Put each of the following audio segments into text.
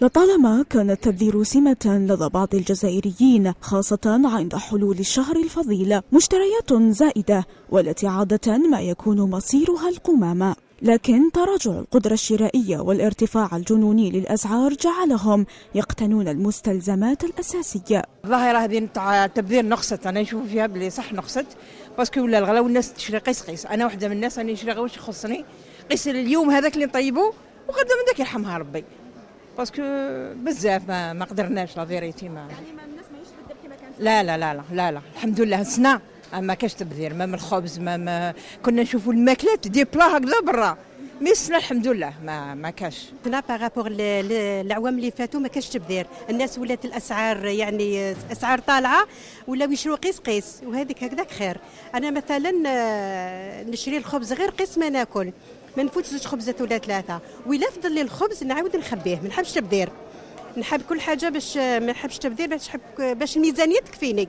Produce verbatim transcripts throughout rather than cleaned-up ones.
لطالما كان التبذير سمة لدى بعض الجزائريين، خاصة عند حلول الشهر الفضيل، مشتريات زائدة والتي عادة ما يكون مصيرها القمامة. لكن تراجع القدرة الشرائية والارتفاع الجنوني للأسعار جعلهم يقتنون المستلزمات الأساسية. الظاهرة هذه نتاع التبذير نقصت، أنا نشوف فيها بلي صح نقصت، باسكو ولا الغلا والناس تشري قيس قيس. أنا واحدة من الناس أنا نشري غير واش يخصني، قيس اليوم هذاك اللي نطيبو وغدا من ذاك يرحمها ربي، باسكو بزاف ما, ما قدرناش لا فيريتي. ما يعني ما الناس ماهيش تبدل كيما كانت؟ لا لا لا لا لا الحمد لله السنة ما كاش تبذير، ما من الخبز ما, ما كنا نشوفوا الماكلات دي بلا هكذا برا، مي السنة الحمد لله ما ما كاش. السنة باغابوغ العوام اللي فاتوا ما كاش تبذير، الناس ولات الأسعار يعني أسعار طالعة ولاو يشروا قيس قيس وهذيك هكذاك خير. أنا مثلا نشري الخبز غير قيس ما ناكل، ما نفوتش زوج خبزات ولا ثلاثة، وإلا فضل لي الخبز نعاود نخبيه، ما نحبش تبذير، نحب كل حاجة باش ما نحبش تبذير، باش نحب باش الميزانية تكفيني،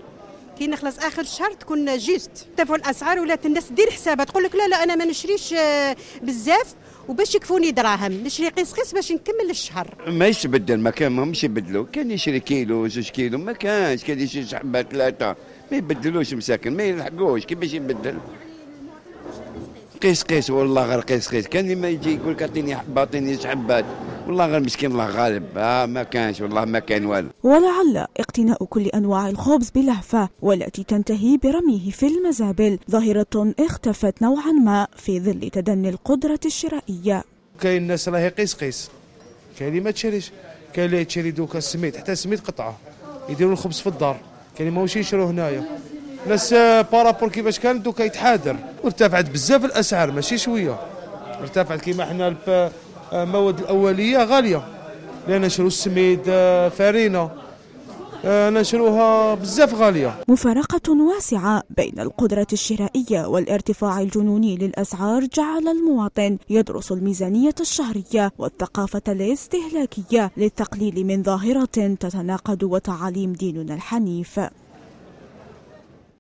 كي نخلص آخر الشهر تكون جيست. ترتفع الأسعار ولات الناس دير حسابها، تقول لك لا لا أنا ما نشريش بزاف وباش يكفوني دراهم، نشري قيس قيس باش نكمل الشهر. ما يتبدل، ما كان ماهمش يبدلوا، كان يشري كيلو زوج كيلو، ما كانش كان يشري حبة ثلاثة، ما يبدلوش مساكن، ما يلحقوش كيفاش يبدل؟ قيس قيس والله غير قيس قيس، كان ما يجي يقول لك اعطيني حبه اعطيني حبات، والله غير مسكين الله غالب، آه ما كانش والله ما كان والو. ولعل اقتناء كل انواع الخبز بلهفه والتي تنتهي برميه في المزابل ظاهره اختفت نوعا ما في ظل تدني القدره الشرائيه. كاين الناس راهي قيس قيس، كاين اللي ما تشريش، كاين اللي تشري دوكا السميد، حتى السميد قطعه يديروا الخبز في الدار، كاين اللي ماهوش يشرو هنايا. الناس بارابور كيفاش كان دوكا يتحادر، وارتفعت بزاف الاسعار ماشي شويه، ارتفعت كيما حنا المواد الاوليه غاليه، لان نشرو السميد فرينه نشروها بزاف غاليه. مفارقه واسعه بين القدره الشرائيه والارتفاع الجنوني للاسعار جعل المواطن يدرس الميزانيه الشهريه والثقافه الاستهلاكيه للتقليل من ظاهره تتناقض وتعاليم ديننا الحنيف.